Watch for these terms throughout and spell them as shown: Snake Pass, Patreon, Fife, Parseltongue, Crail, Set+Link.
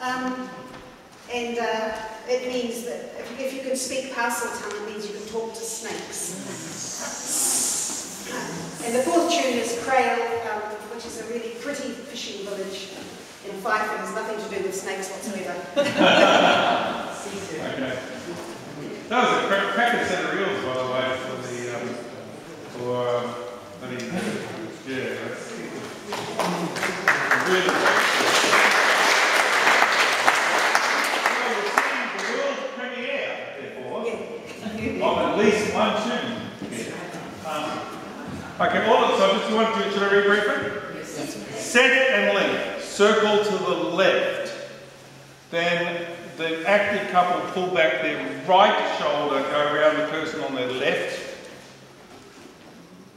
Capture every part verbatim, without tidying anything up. Um, and uh, it means that if, if you can speak Parseltongue, it means you can talk to snakes. Uh, and the fourth tune is Crail, um, which is a really pretty fishing village in Fife, and has nothing to do with snakes whatsoever. Okay. That was a cra cracker set of reels, by the way, for the, um, for, um, I mean, yeah, that's really cool. So we're seeing the world premiere, therefore, yeah. Of at least one tune. Yeah. Um, okay, all it's on, just you want to, should I read briefly? Yes. Set and link, circle to the left, then the active couple pull back their right shoulder, go around the person on their left,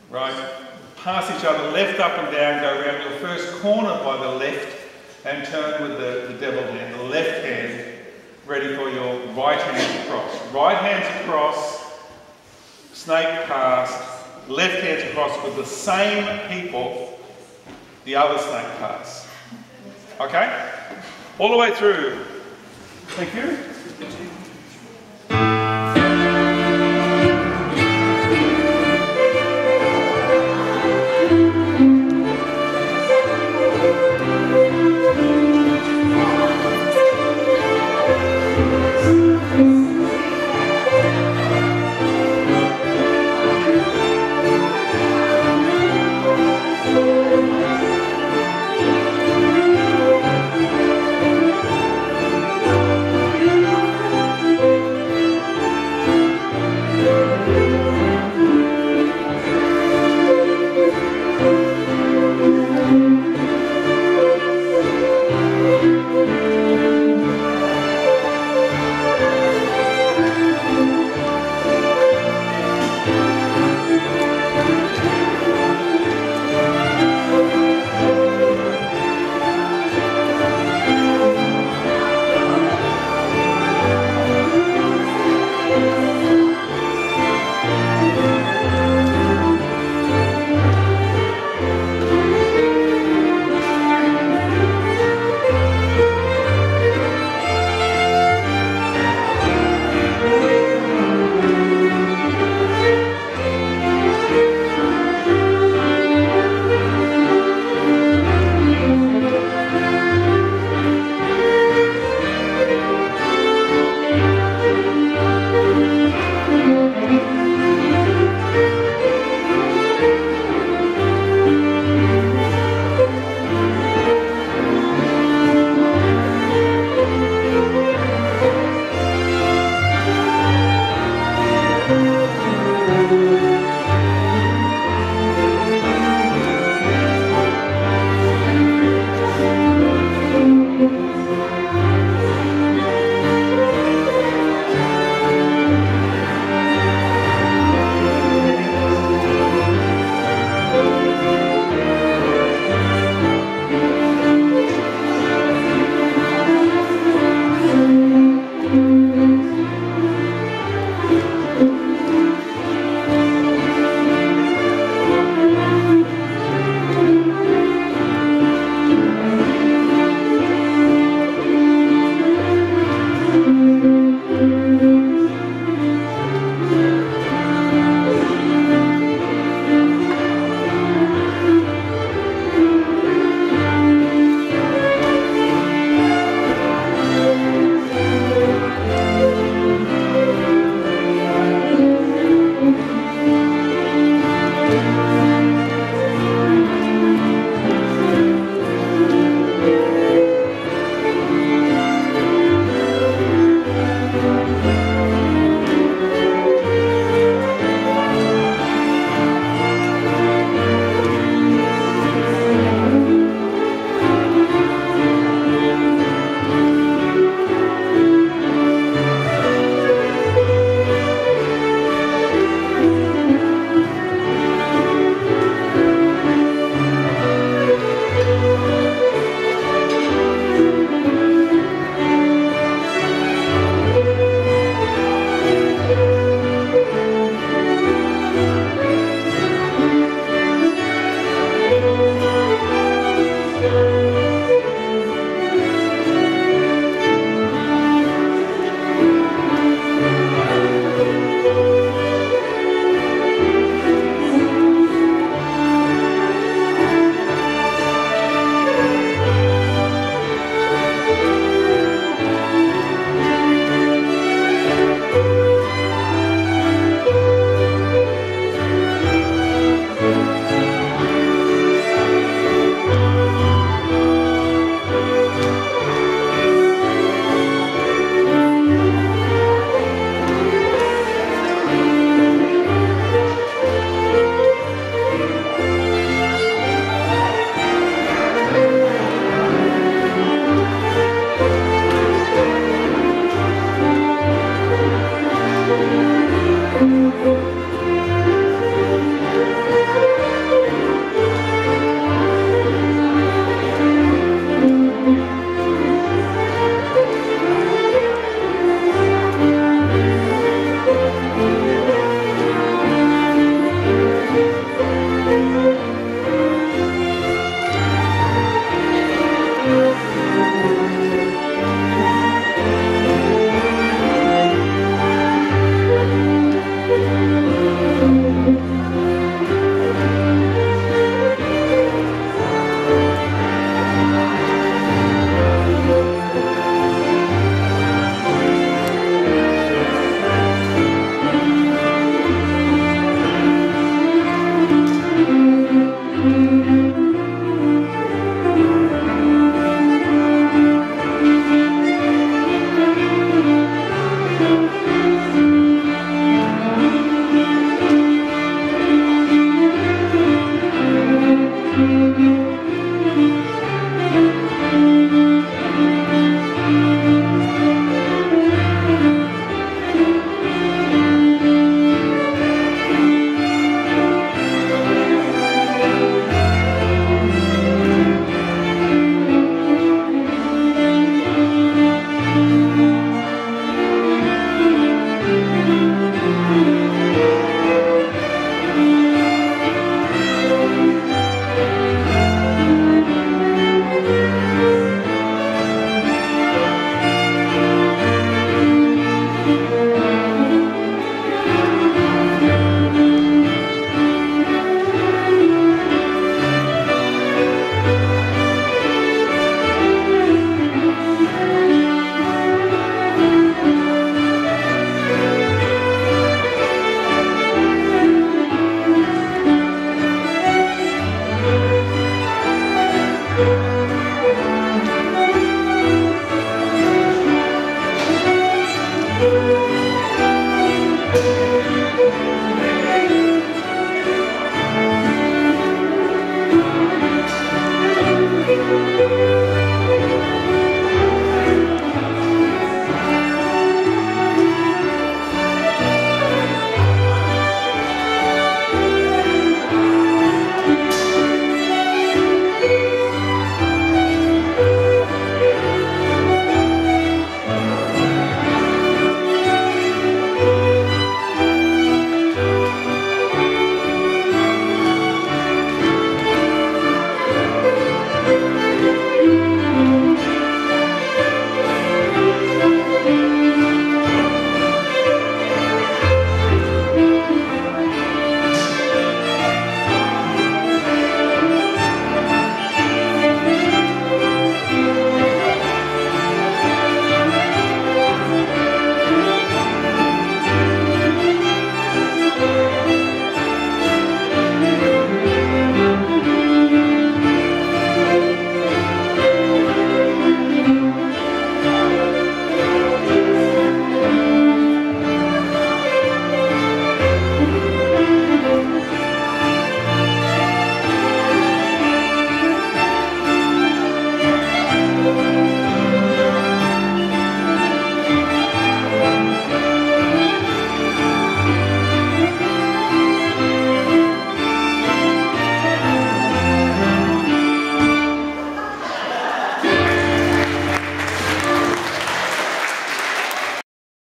right, pass each other left up and down, go around your first corner by the left and turn with the, the devil hand, the left hand, ready for your right hand across. Right hand's across, snake past, left hand's across with the same people, the other snake pass. Okay? All the way through. Thank you.